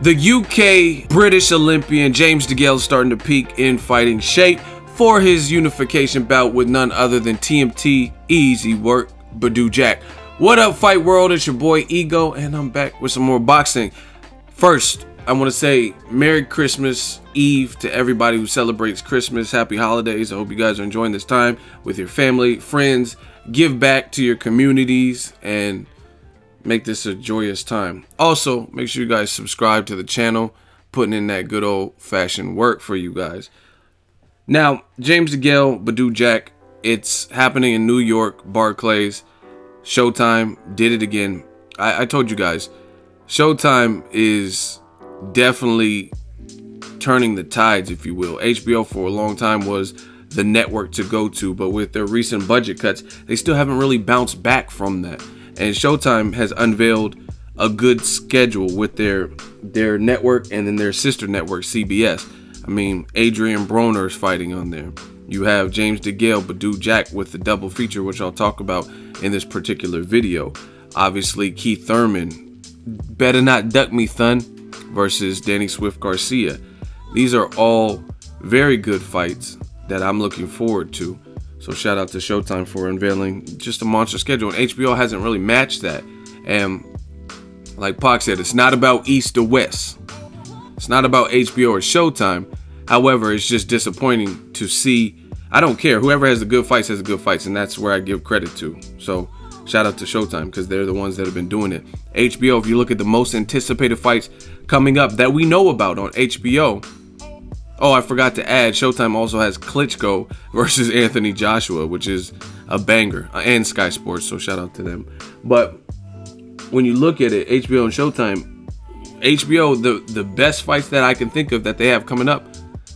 The UK British Olympian James DeGale is starting to peak in fighting shape for his unification bout with none other than TMT easy work Badou Jack. What up, fight world? It's your boy Ego, and I'm back with some more boxing. First, I want to say Merry Christmas Eve to everybody who celebrates Christmas. Happy holidays. I hope you guys are enjoying this time with your family, friends. Give back to your communities and make this a joyous time. Also, make sure you guys subscribe to the channel, putting in that good old-fashioned work for you guys. Now, James DeGale, Badou Jack, it's happening in New York, Barclays. Showtime did it again. I told you guys, Showtime is definitely turning the tides, if you will. HBO for a long time was the network to go to, but with their recent budget cuts, they still haven't really bounced back from that. And Showtime has unveiled a good schedule with their network and then their sister network, CBS. I mean, Adrian Broner is fighting on there. You have James DeGale, Badou Jack with the double feature, which I'll talk about in this particular video. Obviously, Keith Thurman, better not duck me, thun, versus Danny Swift Garcia. These are all very good fights that I'm looking forward to. So shout out to Showtime for unveiling just a monster schedule. And HBO hasn't really matched that. And like Pac said, it's not about East or West. It's not about HBO or Showtime. However, it's just disappointing to see. I don't care. Whoever has the good fights has the good fights. And that's where I give credit to. So shout out to Showtime because they're the ones that have been doing it. HBO, if you look at the most anticipated fights coming up that we know about on HBO. Oh, I forgot to add, Showtime also has Klitschko versus Anthony Joshua, which is a banger, and Sky Sports, so shout out to them. But when you look at it, HBO and Showtime, HBO, the best fights that I can think of that they have coming up,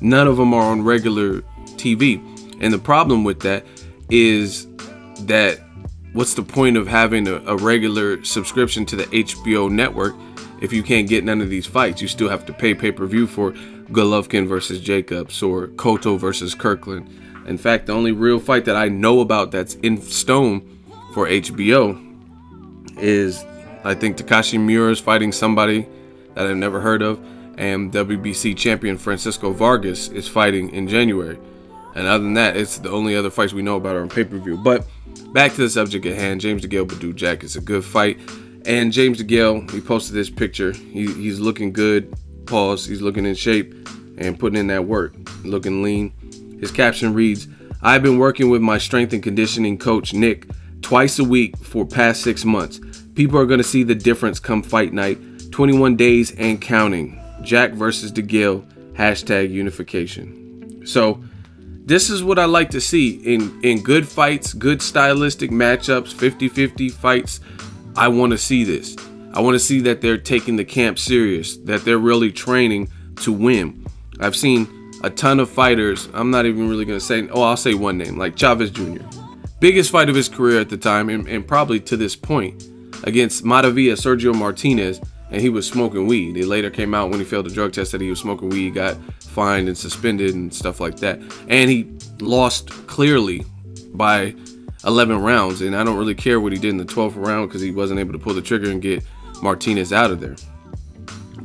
none of them are on regular TV. And the problem with that is that what's the point of having a regular subscription to the HBO network if you can't get none of these fights? You still have to pay pay-per-view for Golovkin versus Jacobs or Koto versus Kirkland. In fact, the only real fight that I know about that's in stone for HBO is, I think, Takashi Miura's fighting somebody that I've never heard of, and WBC champion Francisco Vargas is fighting in January. And other than that, it's the only other fights we know about are on pay-per-view. But back to the subject at hand, James DeGale, Badou Jack is a good fight. And James DeGale, he posted this picture. He's looking good. Pause. He's looking in shape and putting in that work, looking lean. His caption reads, "I've been working with my strength and conditioning coach, Nick, twice a week for past 6 months. People are going to see the difference come fight night, 21 days and counting. Jack versus DeGale, hashtag unification." So this is what I like to see in good fights, good stylistic matchups, 50-50 fights. I want to see this. I want to see that they're taking the camp serious, that they're really training to win. I've seen a ton of fighters. I'm not even really going to say, oh, I'll say one name, like Chavez Jr. Biggest fight of his career at the time, and probably to this point, against Matavilla Sergio Martinez, and he was smoking weed. It later came out when he failed the drug test that he was smoking weed, got fined and suspended and stuff like that. And he lost clearly by 11 rounds, and I don't really care what he did in the 12th round because he wasn't able to pull the trigger and get Martinez out of there.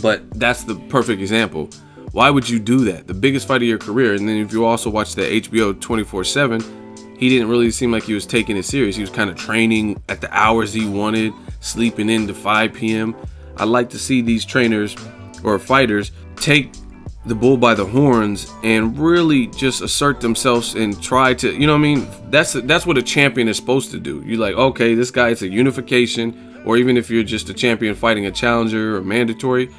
But that's the perfect example. Why would you do that? The biggest fight of your career. And then if you also watch the HBO 24/7, he didn't really seem like he was taking it serious. He was kind of training at the hours he wanted, sleeping in to 5 p.m. I like to see these trainers or fighters take the bull by the horns and really just assert themselves and try to, you know what I mean? That's what a champion is supposed to do. You're like, okay, this guy is a unification. Or even if you're just a champion fighting a challenger or mandatory,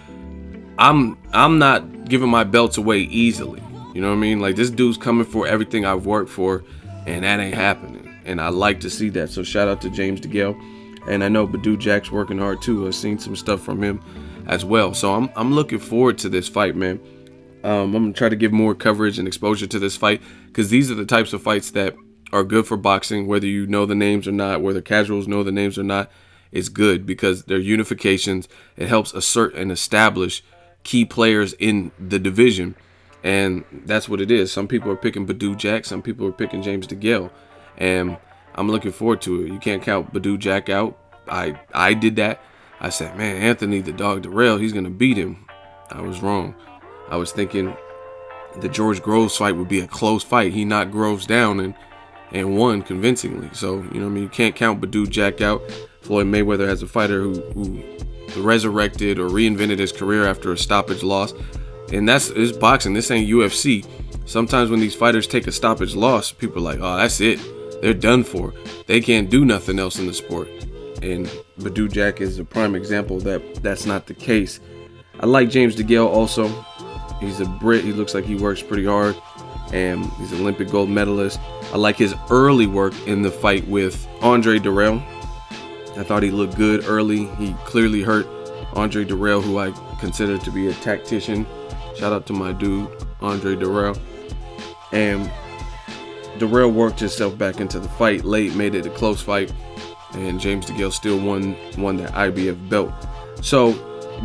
I'm not giving my belts away easily. You know what I mean? Like, this dude's coming for everything I've worked for, and that ain't happening. And I like to see that. So shout out to James DeGale. And I know Badou Jack's working hard too. I've seen some stuff from him as well. So I'm looking forward to this fight, man. I'm gonna try to give more coverage and exposure to this fight because these are the types of fights that are good for boxing, whether you know the names or not, whether casuals know the names or not. It's good because they're unifications. It helps assert and establish key players in the division. And that's what it is. Some people are picking Badou Jack. Some people are picking James DeGale. and I'm looking forward to it. You can't count Badou Jack out. I did that. I said, man, Anthony the Dog Dirrell, he's going to beat him. I was wrong. I was thinking the George Groves fight would be a close fight. He knocked Groves down and won convincingly. So, you know what I mean? You can't count Badou Jack out. Floyd Mayweather has a fighter who resurrected or reinvented his career after a stoppage loss. And it's boxing. This ain't UFC. Sometimes when these fighters take a stoppage loss, people are like, oh, that's it. They're done for. They can't do nothing else in the sport. And Badou Jack is a prime example that that's not the case. I like James DeGale also. He's a Brit. He looks like he works pretty hard. And he's an Olympic gold medalist. I like his early work in the fight with Andre Dirrell. I thought he looked good early. He clearly hurt Andre Dirrell, who I consider to be a tactician. Shout out to my dude, Andre Dirrell. And Dirrell worked himself back into the fight late, made it a close fight. And James DeGale still won that IBF belt. So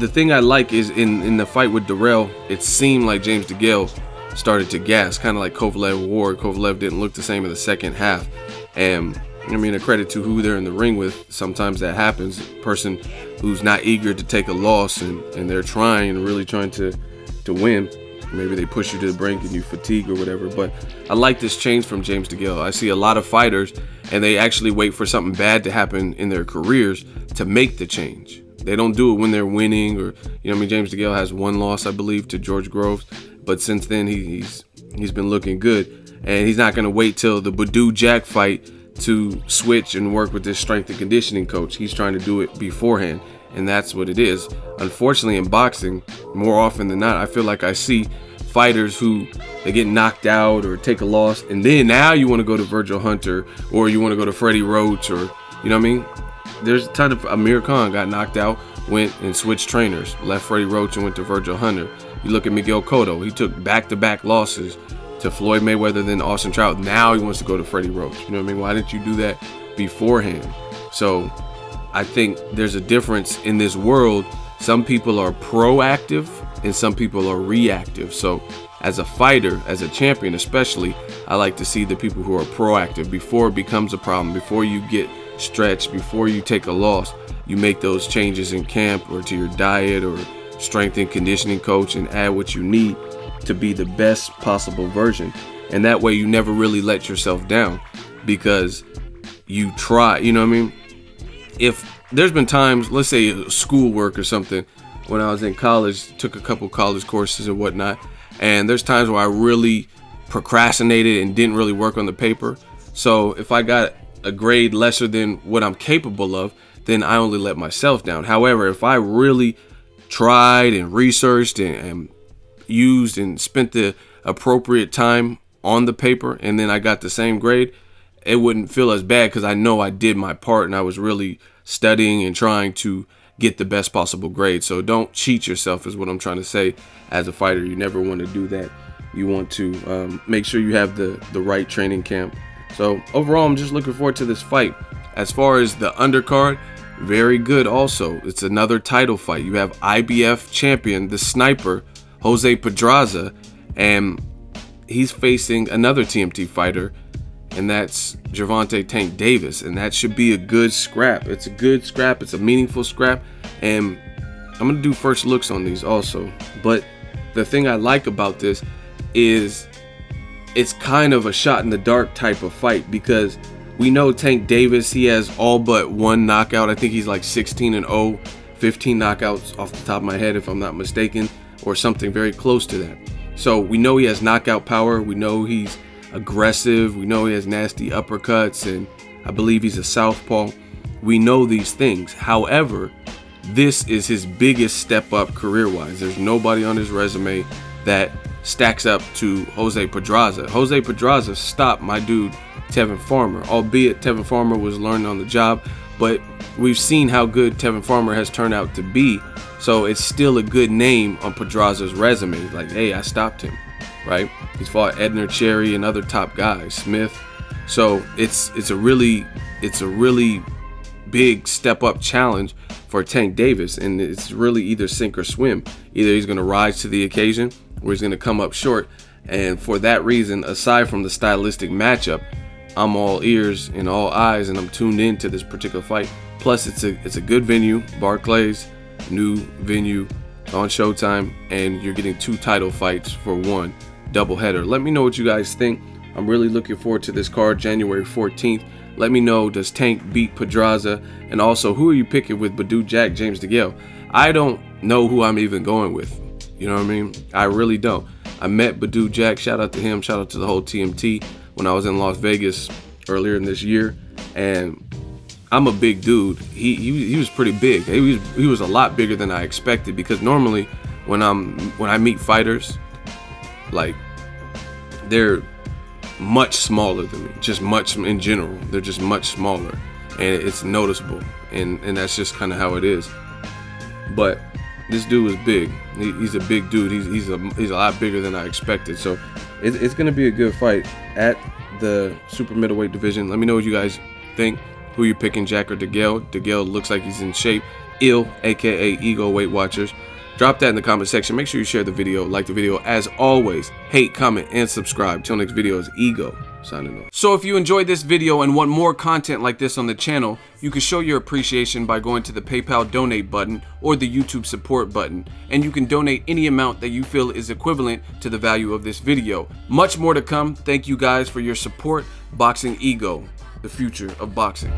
the thing I like is in the fight with Dirrell, it seemed like James DeGale started to gas, kind of like Kovalev Ward. Kovalev didn't look the same in the second half. And I mean, a credit to who they're in the ring with. Sometimes that happens. A person who's not eager to take a loss and they're really trying to win. Maybe they push you to the brink and you fatigue or whatever. But I like this change from James DeGale. I see a lot of fighters and they actually wait for something bad to happen in their careers to make the change. They don't do it when they're winning, or, you know what I mean? James DeGale has one loss, I believe, to George Groves. But since then, he's been looking good. And he's not going to wait till the Badou Jack fight to switch and work with this strength and conditioning coach. He's trying to do it beforehand, and that's what it is. Unfortunately, in boxing, more often than not, I feel like I see fighters who they get knocked out or take a loss, and then now you want to go to Virgil Hunter, or you want to go to Freddie Roach, or, you know what I mean? There's a ton of, Amir Khan got knocked out, went and switched trainers, left Freddie Roach and went to Virgil Hunter. You look at Miguel Cotto, he took back-to-back losses to Floyd Mayweather, then Austin Trout. Now he wants to go to Freddie Roach. You know what I mean? Why didn't you do that beforehand? So I think there's a difference in this world. Some people are proactive and some people are reactive. So as a fighter, as a champion especially, I like to see the people who are proactive. Before it becomes a problem, before you get stretched, before you take a loss, you make those changes in camp or to your diet or strength and conditioning coach and add what you need to be the best possible version. And that way you never really let yourself down because you try, you know what I mean? If there's been times, let's say schoolwork or something, when I was in college, took a couple college courses and whatnot, and there's times where I really procrastinated and didn't really work on the paper. So if I got a grade lesser than what I'm capable of, then I only let myself down. However, if I really tried and researched and used and spent the appropriate time on the paper and then I got the same grade, it wouldn't feel as bad because I know I did my part and I was really studying and trying to get the best possible grade. So don't cheat yourself is what I'm trying to say. As a fighter, you never want to do that. You want to make sure you have the right training camp. So overall, I'm just looking forward to this fight. As far as the undercard, very good also. It's another title fight. You have IBF champion, the Sniper, Jose Pedraza, and he's facing another TMT fighter, and that's Gervonta Tank Davis, and that should be a good scrap. It's a good scrap. It's a meaningful scrap, and I'm going to do first looks on these also, but the thing I like about this is it's kind of a shot in the dark type of fight because we know Tank Davis, he has all but one knockout. I think he's like 16-0, 15 knockouts off the top of my head if I'm not mistaken, or something very close to that. So we know he has knockout power. We know he's aggressive. We know he has nasty uppercuts, and I believe he's a southpaw. We know these things. However, this is his biggest step up career-wise. There's nobody on his resume that stacks up to Jose Pedraza. Jose Pedraza stopped my dude Tevin Farmer, albeit Tevin Farmer was learning on the job, but we've seen how good Tevin Farmer has turned out to be. So it's still a good name on Pedraza's resume. Like, hey, I stopped him, right? He's fought Edner Cherry and other top guys, Smith. So it's a really big step up challenge for Tank Davis, and it's really either sink or swim. Either he's going to rise to the occasion or he's going to come up short. And for that reason, aside from the stylistic matchup, I'm all ears and all eyes, and I'm tuned in to this particular fight. Plus, it's a good venue, Barclays, new venue on Showtime, and you're getting two title fights for one doubleheader. Let me know what you guys think. I'm really looking forward to this card, January 14th. Let me know, does Tank beat Pedraza? And also, who are you picking with Badou Jack, James DeGale? I don't know who I'm even going with. You know what I mean? I really don't. I met Badou Jack. Shout out to him. Shout out to the whole TMT when I was in Las Vegas earlier in this year. And I'm a big dude. He was pretty big. He was a lot bigger than I expected, because normally when I meet fighters, like, they're much smaller than me, just much in general. They're just much smaller, and it's noticeable, and that's just kind of how it is. But this dude was big. He's a big dude. He's a lot bigger than I expected. So it's gonna be a good fight at the super middleweight division. Let me know what you guys think. Who you picking, Jack or DeGale? DeGale looks like he's in shape. Ill, aka Ego Weight Watchers. Drop that in the comment section. Make sure you share the video, like the video. As always, hate, comment, and subscribe. Till next video is Ego signing off. So if you enjoyed this video and want more content like this on the channel, you can show your appreciation by going to the PayPal donate button or the YouTube support button. And you can donate any amount that you feel is equivalent to the value of this video. Much more to come. Thank you guys for your support. Boxing Ego, the future of boxing.